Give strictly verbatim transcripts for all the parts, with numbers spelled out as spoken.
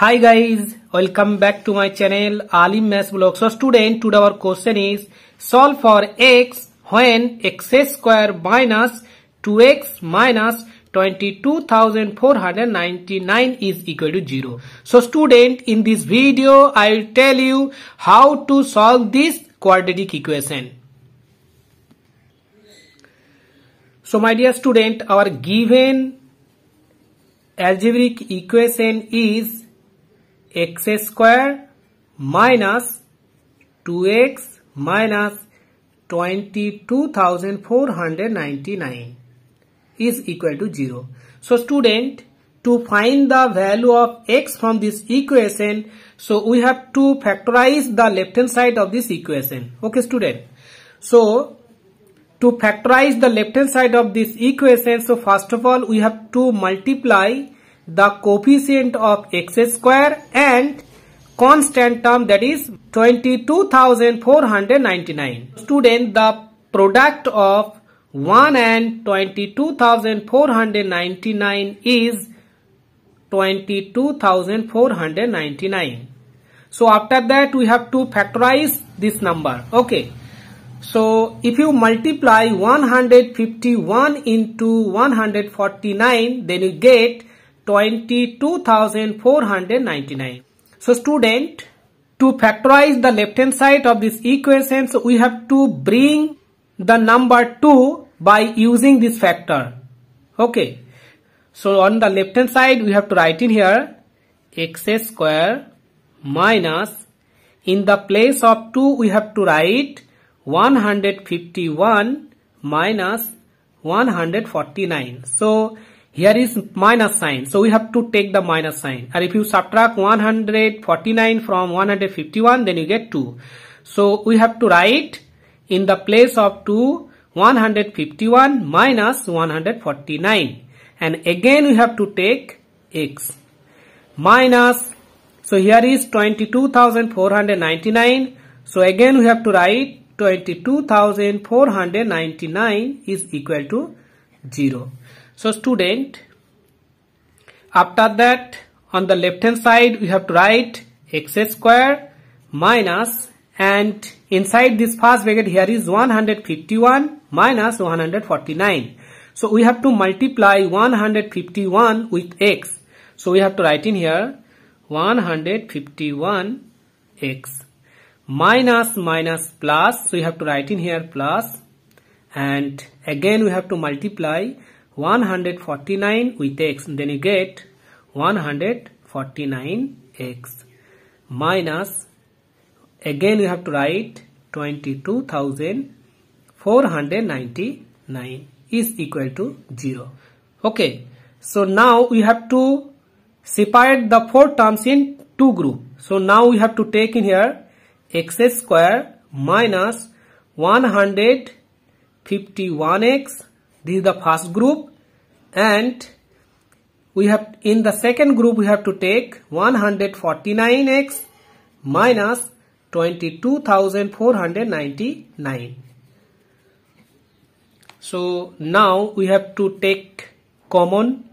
Hi guys, welcome back to my channel Alim Maths Blog. So student, today our question is solve for x when x square minus two x minus twenty-two thousand four hundred ninety-nine is equal to zero. So student, in this video I will tell you how to solve this quadratic equation. So my dear student, our given algebraic equation is x square minus two x minus twenty-two thousand four hundred ninety-nine is equal to zero. So student, to find the value of x from this equation, so we have to factorize the left hand side of this equation. Okay student, so to factorize the left hand side of this equation, so first of all we have to multiply the coefficient of x square and constant term, that is twenty-two thousand four hundred ninety-nine. Student, the product of one and twenty-two thousand four hundred ninety-nine is twenty-two thousand four hundred ninety-nine. So after that we have to factorize this number. Okay, so if you multiply one hundred fifty-one into one hundred forty-nine, then you get twenty-two thousand four hundred ninety-nine. So student, to factorize the left hand side of this equation, so we have to bring the number two by using this factor. Okay, so on the left hand side we have to write in here x square minus, in the place of two we have to write one hundred fifty-one minus one hundred forty-nine. So here is minus sign, so we have to take the minus sign, and if you subtract one hundred forty-nine from one hundred fifty-one, then you get two. So we have to write in the place of two one hundred fifty-one minus one hundred forty-nine, and again we have to take x minus, so here is twenty-two thousand four hundred ninety-nine, so again we have to write twenty-two thousand four hundred ninety-nine is equal to zero. So student, after that on the left hand side we have to write x square minus, and inside this first bracket here is one hundred fifty-one minus one hundred forty-nine. So we have to multiply one hundred fifty-one with x. So we have to write in here one hundred fifty-one x minus minus plus, so we have to write in here plus, and again we have to multiply one hundred forty-nine with x, then you get one hundred forty-nine x minus, again you have to write twenty-two thousand four hundred ninety-nine is equal to zero. Okay, so now we have to separate the four terms in two groups. So now we have to take in here x square minus one hundred fifty-one x, this is the first group, and we have in the second group we have to take one hundred forty-nine x minus twenty-two thousand four hundred ninety-nine. So now we have to take common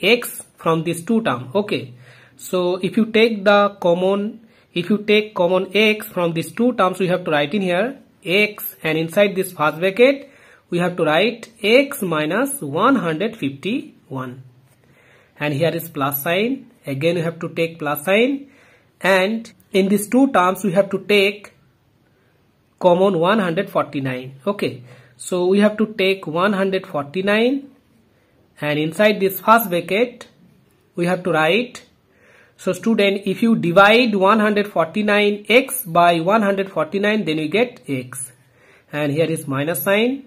x from these two terms. Okay, so if you take the common if you take common x from these two terms, we have to write in here x, and inside this first bracket we have to write x minus one hundred fifty-one, and here is plus sign, again we have to take plus sign, and in these two terms we have to take common one hundred forty-nine. Okay, so we have to take one hundred forty-nine, and inside this first bracket we have to write, so student, if you divide one hundred forty-nine x by one hundred forty-nine, then you get x, and here is minus sign,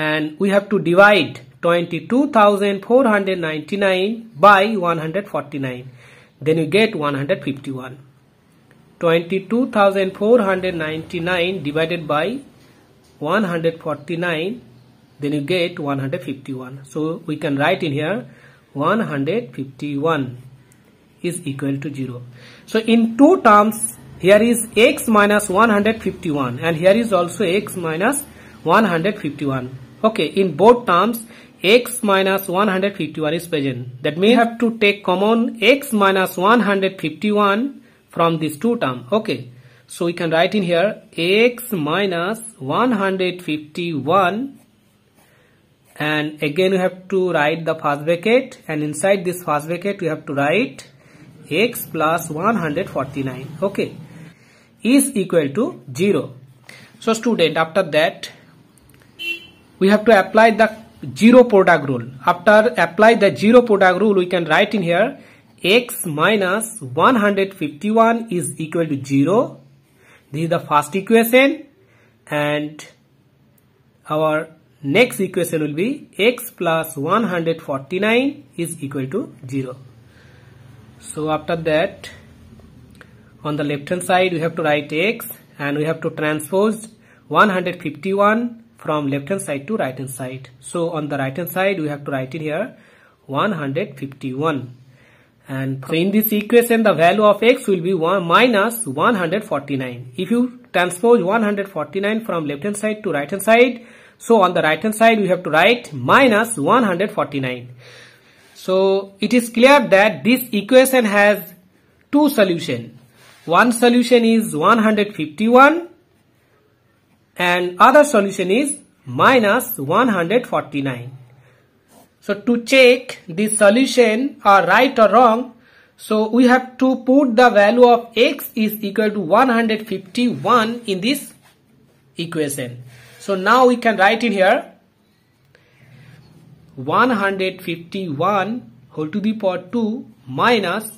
and we have to divide twenty-two thousand four hundred ninety-nine by one hundred forty-nine, then you get one hundred fifty-one. twenty-two thousand four hundred ninety-nine divided by one hundred forty-nine, then you get one hundred fifty-one. So we can write in here one hundred fifty-one is equal to zero. So in two terms, here is x minus one hundred fifty-one, and here is also x minus one hundred fifty-one. Okay, in both terms x minus one hundred fifty-one is present. That means we have to take common x minus one hundred fifty-one from these two terms. Okay, so we can write in here x minus one hundred fifty-one, and again we have to write the first bracket, and inside this first bracket we have to write x plus one hundred forty-nine, okay, is equal to zero. So student, after that we have to apply the zero product rule. After apply the zero product rule, we can write in here x minus one hundred fifty-one is equal to zero. This is the first equation, and our next equation will be x plus one hundred forty-nine is equal to zero. So after that, on the left hand side we have to write x, and we have to transpose one hundred fifty-one from left hand side to right hand side. So on the right hand side we have to write in here one hundred fifty-one, and so in this equation the value of x will be one minus one hundred forty-nine. If you transpose one hundred forty-nine from left hand side to right hand side, so on the right hand side we have to write minus one hundred forty-nine. So it is clear that this equation has two solutions. One solution is one hundred fifty-one and other solution is minus one hundred forty-nine. So to check this solution are right or wrong, so we have to put the value of x is equal to one hundred fifty-one in this equation. So now we can write in here one hundred fifty-one whole to the power two minus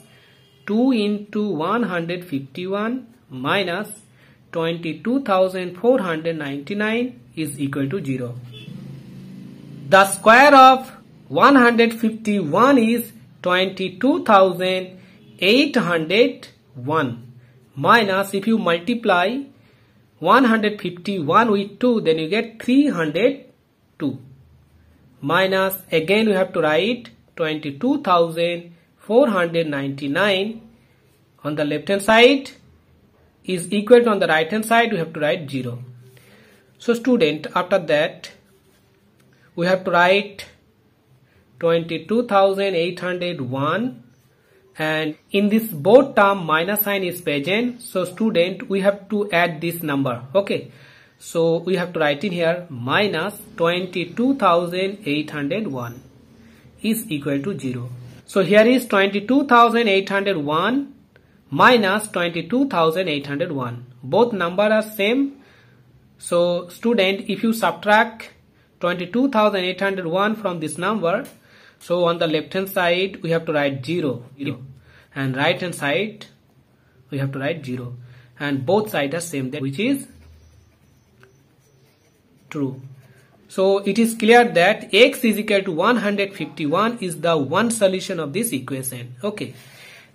two into one hundred fifty-one minus twenty-two thousand four hundred ninety-nine is equal to zero. The square of one hundred fifty-one is twenty-two thousand eight hundred one minus, if you multiply one hundred fifty-one with two, then you get three hundred two, minus again we have to write twenty-two thousand four hundred ninety-nine on the left hand side is equal to on the right hand side we have to write zero. So student, after that we have to write twenty-two thousand eight hundred one, and in this both term minus sign is present. So student, we have to add this number. Okay, so we have to write in here minus twenty-two thousand eight hundred one is equal to zero. So here is twenty-two thousand eight hundred one minus twenty-two thousand eight hundred one, both numbers are same. So student, if you subtract twenty-two thousand eight hundred one from this number, so on the left hand side we have to write zero, zero, and right hand side we have to write zero, and both sides are same, that which is true. So it is clear that x is equal to one hundred fifty-one is the one solution of this equation. Okay,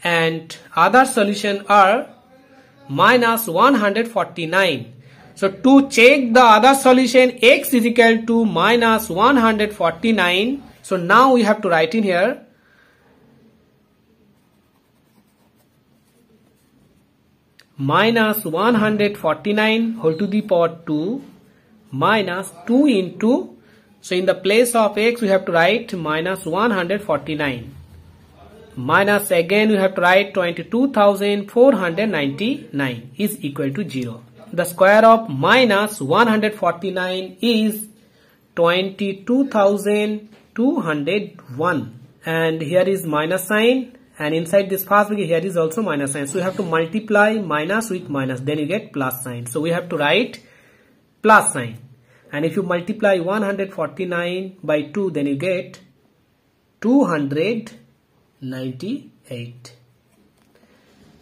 and other solution are minus one hundred forty-nine. So to check the other solution x is equal to minus one hundred forty-nine, so now we have to write in here minus one hundred forty-nine whole to the power two minus two into, so in the place of x we have to write minus one hundred forty-nine, minus again we have to write twenty-two thousand four hundred ninety-nine is equal to zero. The square of minus one hundred forty-nine is twenty-two thousand two hundred one, and here is minus sign, and inside this first bracket here is also minus sign, so you have to multiply minus with minus, then you get plus sign, so we have to write plus sign, and if you multiply one hundred forty-nine by two, then you get two hundred ninety-eight.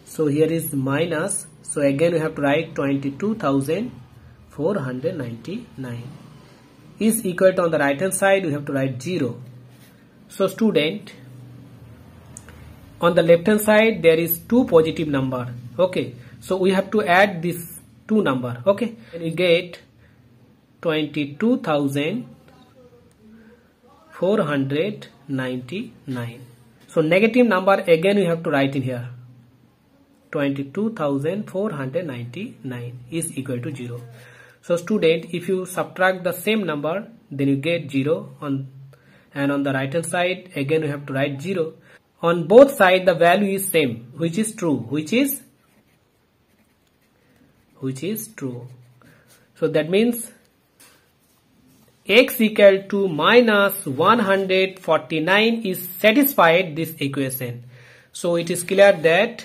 So here is minus, so again we have to write twenty-two thousand four hundred ninety-nine is equal to on the right hand side we have to write zero. So student, on the left hand side there is two positive number. Okay, so we have to add this two number. Okay, and we get twenty-two thousand four hundred ninety-nine. So negative number again we have to write in here twenty-two thousand four hundred ninety-nine is equal to zero. So student, if you subtract the same number, then you get zero on and on the right hand side again we have to write zero. On both sides the value is same, which is true, which is which is true. So that means x equal to minus one hundred forty-nine is satisfied this equation. So it is clear that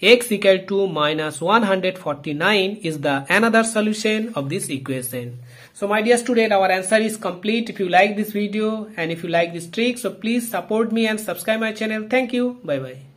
x equal to minus one hundred forty-nine is the another solution of this equation. So my dear student, our answer is complete. If you like this video and if you like this trick, so please support me and subscribe my channel. Thank you. Bye bye.